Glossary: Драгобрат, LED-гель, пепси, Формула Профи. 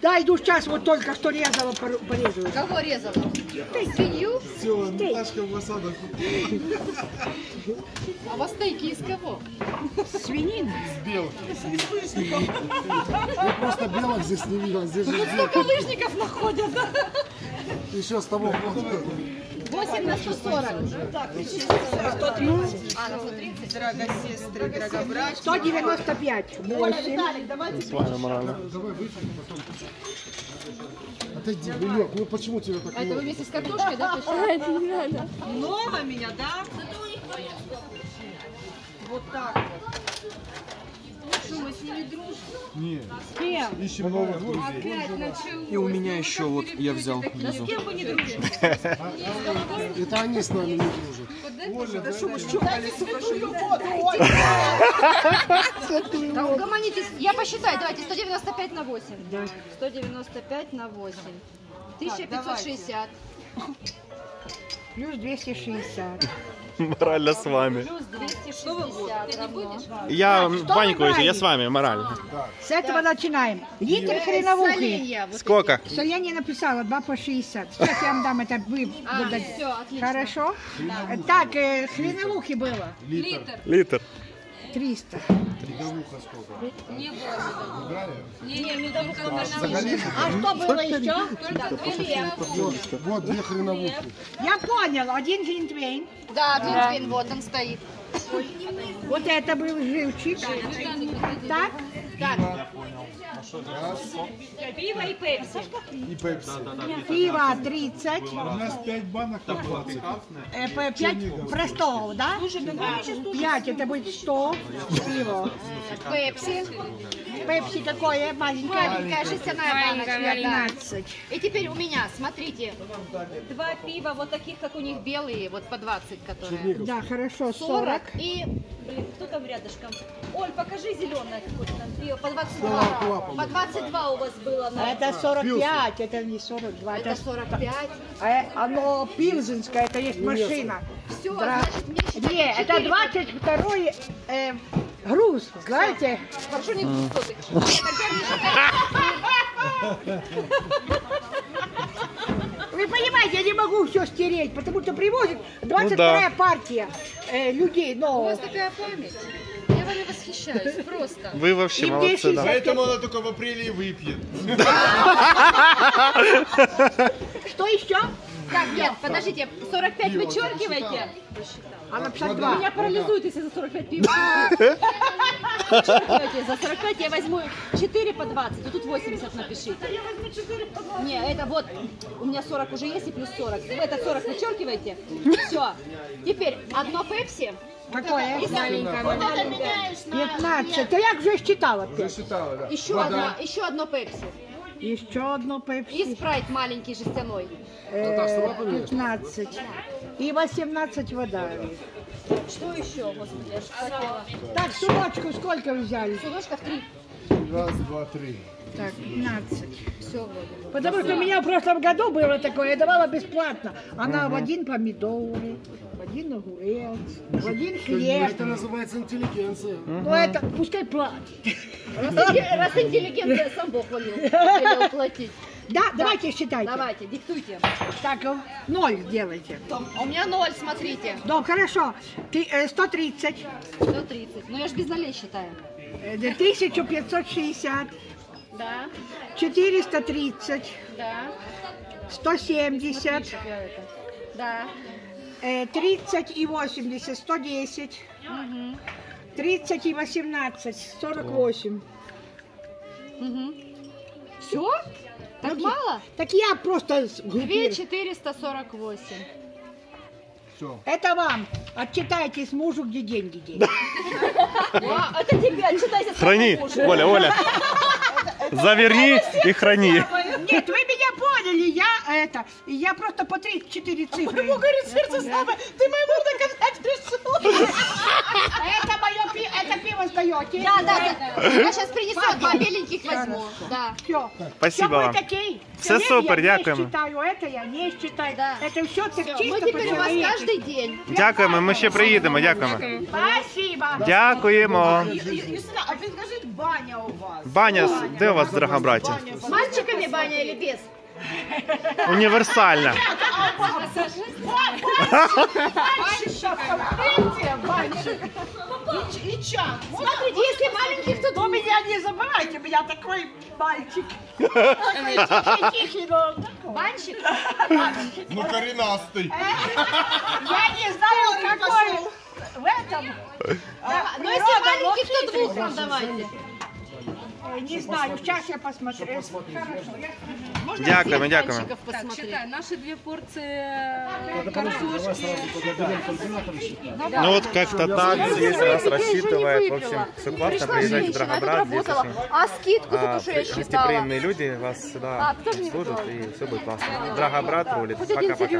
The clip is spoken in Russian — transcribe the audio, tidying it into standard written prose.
Да, иду сейчас, вот только что резала, порезала. Кого резала? Свинью? Все, Наташка в осадах. А у вас стейки из кого? Свинины. С белых. С лыжников. Я просто белых здесь не видел. Здесь же столько лыжников находят. Еще с тобой. 8 на 140. Так, 130. А, на 130. Драгосестры, Драгобрат. 195. 8. Давай выйдем потом. Отойди, Лёк, ну почему тебе так? А это вы вместе с картошкой, да? Много меня, да? Вот так вот. Что, мы с ними дружим? Нет. С кем? Ищем новых друзей. Опять началось. И у меня еще вот я взял. Да с кем вы не дружите? Это они с нами не дружат. Боже, да что вы счёпали, сука, святую воду. Да угомонитесь. Я посчитаю, давайте, 195 на 8. 195 на 8. 1560. Плюс 260. Морально с вами. Плюс 260. Я баньку, я с вами, морально. С этого начинаем. Литр хреновухи. Сколько? Соленье написала, 2 по 60. Сейчас я вам дам это. Хорошо? Так, хреновухи было. Литр. 300. Медовуха сколько? Не было. Не, медовуха на лыжи. А что было еще? Только две. Вот две хреновухи. Я понял, один глинтвейн. Да, глинтвейн, вот он стоит. Вот это был живчик. Так? Так. Пиво и пепси. И пепси. Пиво 30. У нас 5 банок на 20. 5 простого, да? 5, это будет 100. Пиво. Пепси. Пепси какое? Маленькая жестяная баночка. 15. И теперь у меня, смотрите, 2 пива вот таких, как у них белые, вот по 20, которые. Да, хорошо, 40. И, блин, кто там рядышком? Оль, покажи зеленое какое-то нам пиво. По 22. По 22 у вас было. На... Это 45, это не 42. Это 45. Оно пилзенское, это есть машина. Все, да. Значит, мне не, это 22-й груз, знаете? Хорошо, не груз, вы понимаете, я не могу все стереть, потому что привозит 22-я партия людей. Но... У вас такая память. Я вами восхищаюсь, просто. Вы вообще молодцы, да. Поэтому она только в апреле и выпьет. Что еще? Так, нет, подождите, 45 вычеркиваете? Она 52. Меня парализует, если за 45 пиво. За 45 я возьму 4 по 20, а тут 80 напишите. Я возьму 4 по 20. Не, это вот, у меня 40 уже есть и плюс 40. Вы это 40 вычеркиваете? Все. Теперь одно пепси. Какое? Маленькое. Вот это меняешь на... 15. Да я уже считала. Уже считала, да. Еще одно пепси. Еще одно пепси. И спрайт маленький жестяной. 15. И 18 вода. Что еще, господи, я же хотела. Так, сумочку сколько вы взяли? Сумочков 3. Раз, два, три. Так, 15. Все вроде. Потому что у меня в прошлом году было такое, я давала бесплатно. Она в один помидоры, в один огурец, в один хлеб. Это называется интеллигенция. Ну это, пускай платит. Раз интеллигенция, сам Бог велел платить. Да, давайте считайте. Давайте, диктуйте. Так, 0 делайте. У меня 0, смотрите. Да, хорошо. 130. 130. Ну я же без нулей считаю. 1560. Да. 430. Да. 170. Да. 30 и 80. 110. Угу. 30 и 18. 48. Угу. Все? Так ну, мало? Так я просто... 2448. Все. Это вам. Отчитайтесь мужу, где деньги делись. Это тебе. Отчитайтесь. Храни. Оля, Оля. Заверни и храни. Нет, вы меня поняли, я просто по 3-4 цифры. Ему говорит сердце слабое, ты моему доказать решила. Это мое пиво, это пиво сдаете. Да. Я сейчас принесу, 2 беленьких возьму. Да. Все. Спасибо вам. Все супер, дякуємо. Я не считаю, это я не считаю. Это все так чисто. Мы теперь у вас каждый день. Дякуємо, ми ще приїдемо, дякуємо. Спасибо. Дякуємо. А підкажіть, баня у вас? Баня, де у вас, дорога братя? Мальчика Ногами баня или без? Универсально. Смотрите, если маленьких, то вы меня не забывайте, у меня такой мальчик. Тихий, но банщик. Ну, коренастый. Я не знаю, какой в этом. Но если маленьких, то двух нам давайте. Не знаю, сейчас я посмотрю. Хорошо, я... Дякуємо, дякуємо. Так, считай, наши две порции картошки. Да, ну вот как-то так, здесь раз рассчитывает. В общем, все классно, приезжайте в Драгобрат. Здесь очень гостеприимные люди вас сюда служат, и все будет классно. Драгобрат рулит. Пока-пока.